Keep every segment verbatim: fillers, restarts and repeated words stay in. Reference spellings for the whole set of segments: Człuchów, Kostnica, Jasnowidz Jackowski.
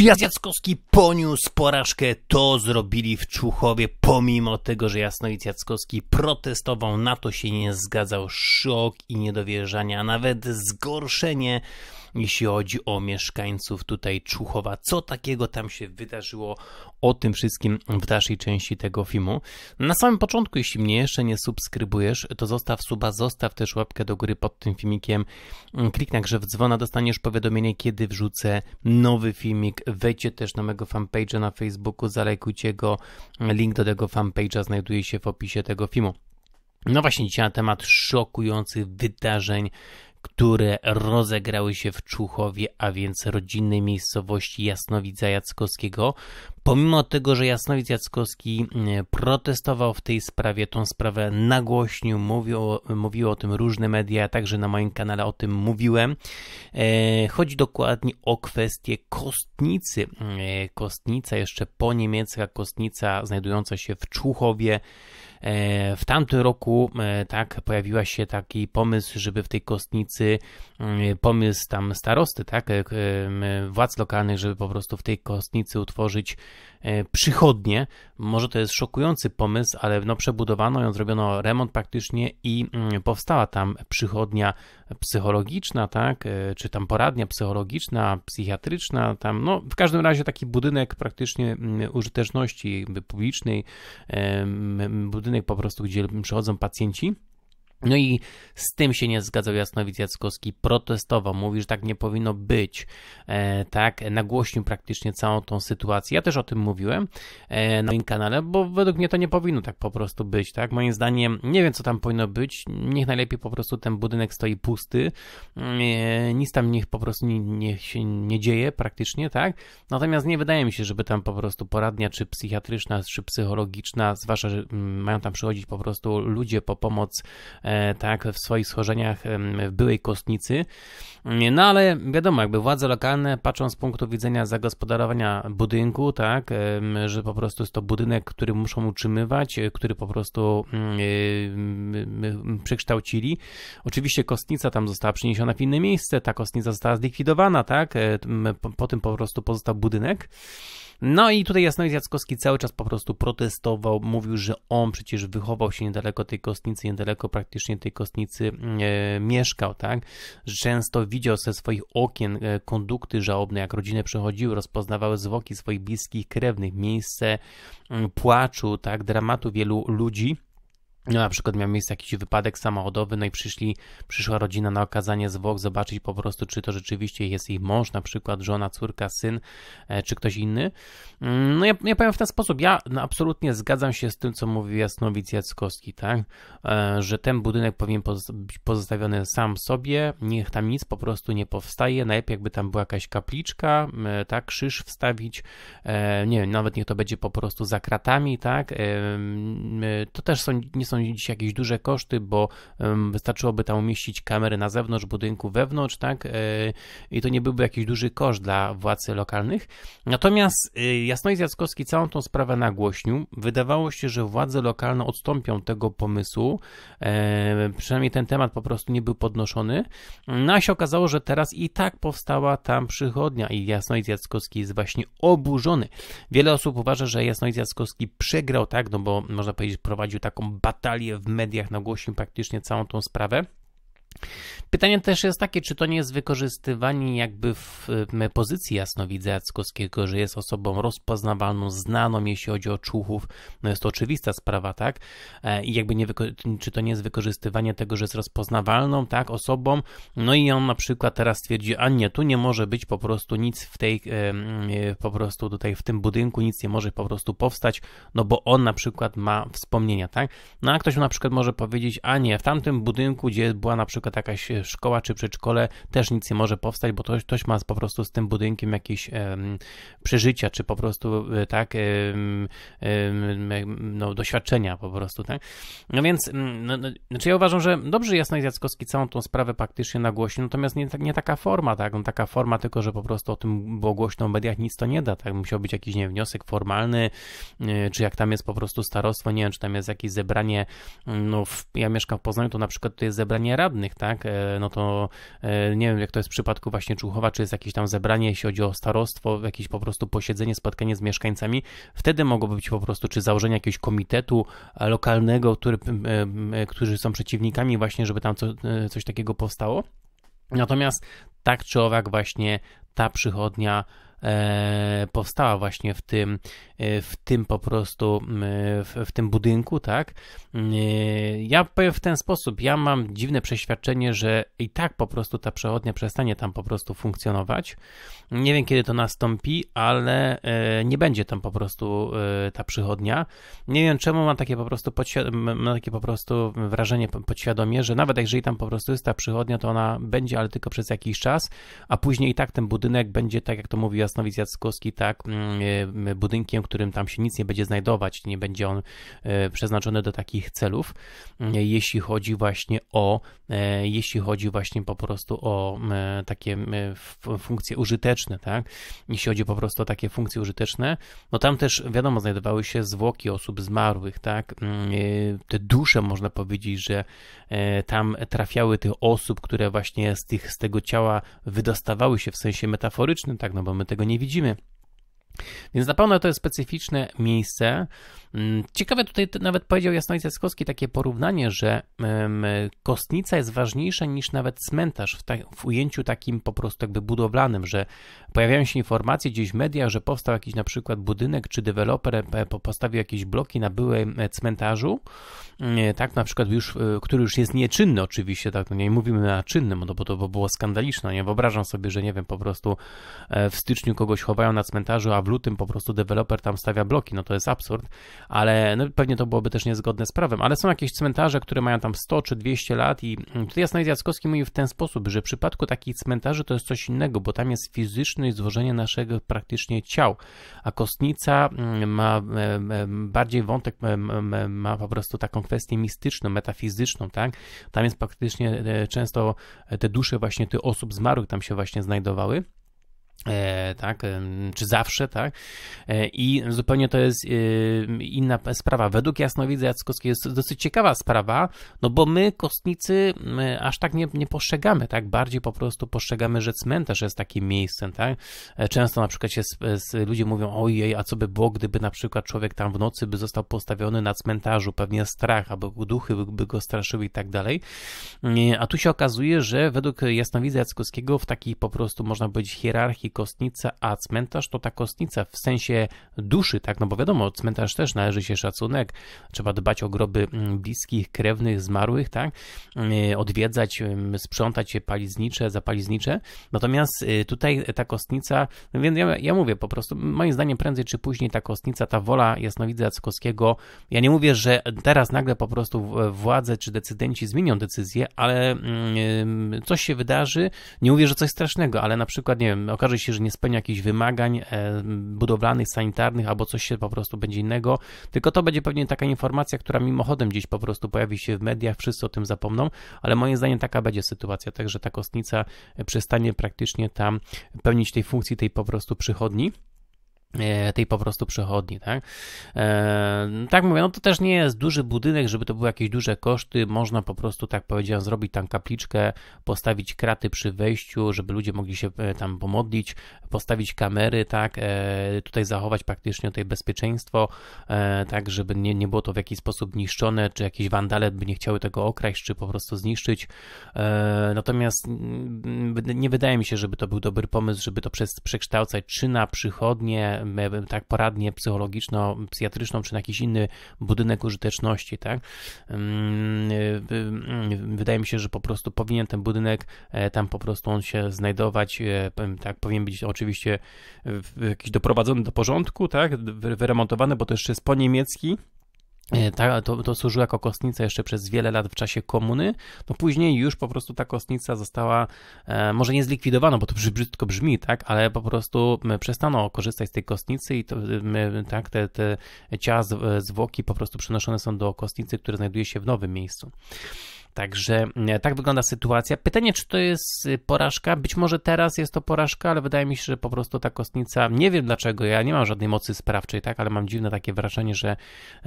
Jasnowidz Jackowski poniósł porażkę, to zrobili w Człuchowie, pomimo tego, że Jasnowidz Jackowski protestował, na to się nie zgadzał, szok i niedowierzanie, a nawet zgorszenie, jeśli chodzi o mieszkańców tutaj Człuchowa. Co takiego tam się wydarzyło, o tym wszystkim w dalszej części tego filmu. Na samym początku, jeśli mnie jeszcze nie subskrybujesz, to zostaw suba, zostaw też łapkę do góry pod tym filmikiem, kliknij na grzew dzwona, dostaniesz powiadomienie, kiedy wrzucę nowy filmik. Wejdźcie też na mojego fanpage'a na Facebooku, zalajkujcie go, link do tego fanpage'a znajduje się w opisie tego filmu. No właśnie, dzisiaj na temat szokujących wydarzeń, które rozegrały się w Człuchowie, a więc rodzinnej miejscowości Jasnowidza Jackowskiego. Pomimo tego, że Jasnowidz Jackowski protestował w tej sprawie, tą sprawę nagłośnił, mówił, mówiło o tym różne media, także na moim kanale o tym mówiłem. Chodzi dokładnie o kwestię Kostnicy. Kostnica, jeszcze po niemiecka Kostnica, znajdująca się w Człuchowie. W tamtym roku tak pojawiła się taki pomysł, żeby w tej Kostnicy, pomysł tam starosty, tak, władz lokalnych, żeby po prostu w tej Kostnicy utworzyć przychodnie. Może to jest szokujący pomysł, ale no przebudowano ją, zrobiono remont praktycznie i powstała tam przychodnia psychologiczna, tak, czy tam poradnia psychologiczna, psychiatryczna, tam, no w każdym razie taki budynek praktycznie użyteczności publicznej, budynek po prostu, gdzie przychodzą pacjenci. No i z tym się nie zgadzał Jasnowidz Jackowski, protestował, mówi, że tak nie powinno być, e, tak, nagłośnił praktycznie całą tą sytuację. Ja też o tym mówiłem e, na moim kanale, bo według mnie to nie powinno tak po prostu być, tak, moim zdaniem nie wiem, co tam powinno być, niech najlepiej po prostu ten budynek stoi pusty, e, nic tam niech po prostu nie, niech się nie dzieje praktycznie, tak, natomiast nie wydaje mi się, żeby tam po prostu poradnia, czy psychiatryczna, czy psychologiczna, zwłaszcza, że mają tam przychodzić po prostu ludzie po pomoc, e, tak, w swoich schorzeniach w byłej Kostnicy. No ale wiadomo, jakby władze lokalne, patrząc z punktu widzenia zagospodarowania budynku, tak, że po prostu jest to budynek, który muszą utrzymywać, który po prostu yy, przekształcili. Oczywiście Kostnica tam została przeniesiona w inne miejsce, ta Kostnica została zlikwidowana, tak, po, po tym po prostu pozostał budynek. No i tutaj Jasnowidz Jackowski cały czas po prostu protestował, mówił, że on przecież wychował się niedaleko tej Kostnicy, niedaleko praktycznie tej Kostnicy e, mieszkał, tak, że często widział ze swoich okien kondukty żałobne, jak rodziny przechodziły, rozpoznawały zwłoki swoich bliskich, krewnych, miejsce płaczu, tak, dramatu wielu ludzi. No, na przykład miał miejsce jakiś wypadek samochodowy, no i przyszli, przyszła rodzina na okazanie zwłok, zobaczyć po prostu, czy to rzeczywiście jest ich mąż, na przykład żona, córka, syn, czy ktoś inny. No ja, ja powiem w ten sposób, ja no, absolutnie zgadzam się z tym, co mówił Jasnowidz Jackowski, tak, że ten budynek powinien być pozostawiony sam sobie, niech tam nic po prostu nie powstaje, najlepiej jakby tam była jakaś kapliczka, tak, krzyż wstawić, nie wiem, nawet niech to będzie po prostu za kratami, tak, to też są, nie są dzisiaj jakieś duże koszty, bo wystarczyłoby tam umieścić kamery na zewnątrz budynku, wewnątrz, tak, i to nie byłby jakiś duży koszt dla władz lokalnych. Natomiast Jasnowidz Jackowski całą tą sprawę nagłośnił. Wydawało się, że władze lokalne odstąpią tego pomysłu, przynajmniej ten temat po prostu nie był podnoszony, no a się okazało, że teraz i tak powstała tam przychodnia i Jasnowidz Jackowski jest właśnie oburzony. Wiele osób uważa, że Jasnowidz Jackowski przegrał, tak, no bo można powiedzieć, prowadził taką batalię w mediach, nagłośnił praktycznie całą tą sprawę. Pytanie też jest takie, czy to nie jest wykorzystywanie jakby w pozycji Jasnowidza Jackowskiego, że jest osobą rozpoznawalną, znaną, jeśli chodzi o Człuchów, no jest to oczywista sprawa, tak, i jakby nie, czy to nie jest wykorzystywanie tego, że jest rozpoznawalną, tak, osobą, no i on na przykład teraz twierdzi, a nie, tu nie może być po prostu nic w tej, po prostu tutaj w tym budynku, nic nie może po prostu powstać, no bo on na przykład ma wspomnienia, tak, no a ktoś na przykład może powiedzieć, a nie, w tamtym budynku, gdzie była na przykład jakaś szkoła czy przedszkole, też nic nie może powstać, bo ktoś, ktoś ma po prostu z tym budynkiem jakieś um, przeżycia, czy po prostu tak um, um, no, doświadczenia po prostu, tak? No więc no, no, znaczy ja uważam, że dobrze Jasnowidz Jackowski całą tą sprawę praktycznie nagłośnił, natomiast nie, nie taka forma, tak? No, taka forma tylko, że po prostu o tym było głośno w mediach, nic to nie da, tak? Musiał być jakiś, nie wiem, wniosek formalny, yy, czy jak tam jest po prostu starostwo, nie wiem, czy tam jest jakieś zebranie, no w, ja mieszkam w Poznaniu, to na przykład to jest zebranie radnych, tak, no to nie wiem, jak to jest w przypadku właśnie Człuchowa, czy jest jakieś tam zebranie, jeśli chodzi o starostwo, jakieś po prostu posiedzenie, spotkanie z mieszkańcami, wtedy mogłoby być po prostu, czy założenie jakiegoś komitetu lokalnego, który, którzy są przeciwnikami właśnie, żeby tam co, coś takiego powstało. Natomiast tak czy owak właśnie ta przychodnia E, powstała właśnie w tym, e, w tym po prostu e, w, w tym budynku, tak? E, ja powiem w ten sposób, ja mam dziwne przeświadczenie, że i tak po prostu ta przechodnia przestanie tam po prostu funkcjonować. Nie wiem, kiedy to nastąpi, ale e, nie będzie tam po prostu e, ta przychodnia. Nie wiem, czemu mam takie po prostu, mam takie po prostu wrażenie podświadomie, że nawet jeżeli tam po prostu jest ta przychodnia, to ona będzie, ale tylko przez jakiś czas, a później i tak ten budynek będzie, tak jak to mówi Jasnowidz Jackowski, tak, budynkiem, którym tam się nic nie będzie znajdować, nie będzie on przeznaczony do takich celów, jeśli chodzi właśnie o, jeśli chodzi właśnie po prostu o takie funkcje użyteczne, tak, jeśli chodzi po prostu o takie funkcje użyteczne, no tam też, wiadomo, znajdowały się zwłoki osób zmarłych, tak, te dusze, można powiedzieć, że tam trafiały tych osób, które właśnie z, tych, z tego ciała wydostawały się w sensie metaforycznym, tak, no bo my tego nie widzimy. Więc na pewno to jest specyficzne miejsce. Ciekawe tutaj nawet powiedział Jasnowidz Jackowski takie porównanie, że Kostnica jest ważniejsza niż nawet cmentarz w, ta, w ujęciu takim po prostu jakby budowlanym, że pojawiają się informacje gdzieś w mediach, że powstał jakiś na przykład budynek, czy deweloper postawił jakieś bloki na byłym cmentarzu, tak, na przykład już, który już jest nieczynny oczywiście, tak, no nie mówimy na czynnym, no bo to było skandaliczne, nie wyobrażam sobie, że nie wiem, po prostu w styczniu kogoś chowają na cmentarzu, a w lutym po prostu deweloper tam stawia bloki, no to jest absurd, ale no pewnie to byłoby też niezgodne z prawem, ale są jakieś cmentarze, które mają tam sto czy dwieście lat i tutaj Jasnowidz Jackowski mówi w ten sposób, że w przypadku takich cmentarzy to jest coś innego, bo tam jest fizyczne złożenie naszego praktycznie ciał, a Kostnica ma bardziej wątek, ma po prostu taką kwestię mistyczną, metafizyczną, tak? Tam jest praktycznie często te dusze właśnie tych osób zmarłych tam się właśnie znajdowały. E, tak, e, czy zawsze, tak, e, i zupełnie to jest e, inna sprawa. Według Jasnowidza Jackowskiego jest dosyć ciekawa sprawa, no bo my, kostnicy, my aż tak nie, nie postrzegamy, tak, bardziej po prostu postrzegamy, że cmentarz jest takim miejscem, tak, e, często na przykład się z, z, ludzie mówią, ojej, a co by było, gdyby na przykład człowiek tam w nocy by został postawiony na cmentarzu, pewnie strach, albo duchy by, by go straszyły i tak dalej, e, a tu się okazuje, że według Jasnowidza Jackowskiego w takiej po prostu, można powiedzieć, hierarchii Kostnica, a cmentarz to ta kostnica w sensie duszy, tak, no bo wiadomo, cmentarz też należy się szacunek, trzeba dbać o groby bliskich, krewnych, zmarłych, tak, odwiedzać, sprzątać je paliznicze, zapaliznicze, natomiast tutaj ta kostnica, więc ja, ja mówię po prostu, moim zdaniem prędzej czy później ta kostnica, ta wola Jasnowidza Jackowskiego, ja nie mówię, że teraz nagle po prostu władze czy decydenci zmienią decyzję, ale coś się wydarzy, nie mówię, że coś strasznego, ale na przykład, nie wiem, okaże się, że nie spełnia jakichś wymagań budowlanych, sanitarnych, albo coś się po prostu będzie innego, tylko to będzie pewnie taka informacja, która mimochodem gdzieś po prostu pojawi się w mediach, wszyscy o tym zapomną, ale moim zdaniem taka będzie sytuacja, także ta kostnica przestanie praktycznie tam pełnić tej funkcji, tej po prostu przychodni. tej po prostu przechodni, tak? E, tak mówię, no to też nie jest duży budynek, żeby to były jakieś duże koszty, można po prostu, tak powiedziałem, zrobić tam kapliczkę, postawić kraty przy wejściu, żeby ludzie mogli się tam pomodlić, postawić kamery, tak? E, tutaj zachować praktycznie tutaj bezpieczeństwo, e, tak, żeby nie, nie było to w jakiś sposób niszczone, czy jakieś wandale by nie chciały tego okraść, czy po prostu zniszczyć. E, natomiast nie wydaje mi się, żeby to był dobry pomysł, żeby to przez, przekształcać czy na przychodnie, tak, poradnię psychologiczno-psychiatryczną, czy na jakiś inny budynek użyteczności, tak? Wydaje mi się, że po prostu powinien ten budynek, tam po prostu on się znajdować, tak, powinien być oczywiście jakiś doprowadzony do porządku, tak? Wyremontowany, bo to jeszcze jest po niemiecki. Ta, to, to służyło jako kostnica jeszcze przez wiele lat w czasie komuny, no później już po prostu ta kostnica została, e, może nie zlikwidowana, bo to brzydko brzmi, tak, ale po prostu przestano korzystać z tej kostnicy i to, my, tak, te, te ciała, zwłoki po prostu przenoszone są do kostnicy, które znajduje się w nowym miejscu. Także tak wygląda sytuacja. Pytanie, czy to jest porażka? Być może teraz jest to porażka, ale wydaje mi się, że po prostu ta kostnica, nie wiem dlaczego, ja nie mam żadnej mocy sprawczej, tak, ale mam dziwne takie wrażenie, że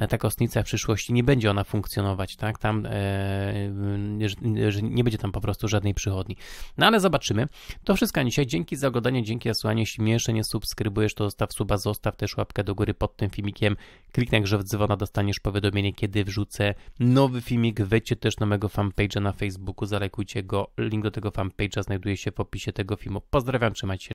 ta kostnica w przyszłości nie będzie ona funkcjonować, tak, tam e, że nie będzie tam po prostu żadnej przychodni. No ale zobaczymy. To wszystko na dzisiaj. Dzięki za oglądanie, dzięki za słuchanie. Jeśli mnie jeszcze nie subskrybujesz, to zostaw suba, zostaw też łapkę do góry pod tym filmikiem. Kliknij grze w dzwona, dostaniesz powiadomienie, kiedy wrzucę nowy filmik. Wejdźcie też na mego fanpage'a na Facebooku, zalajkujcie go, link do tego fanpage'a znajduje się w opisie tego filmu. Pozdrawiam, trzymajcie się.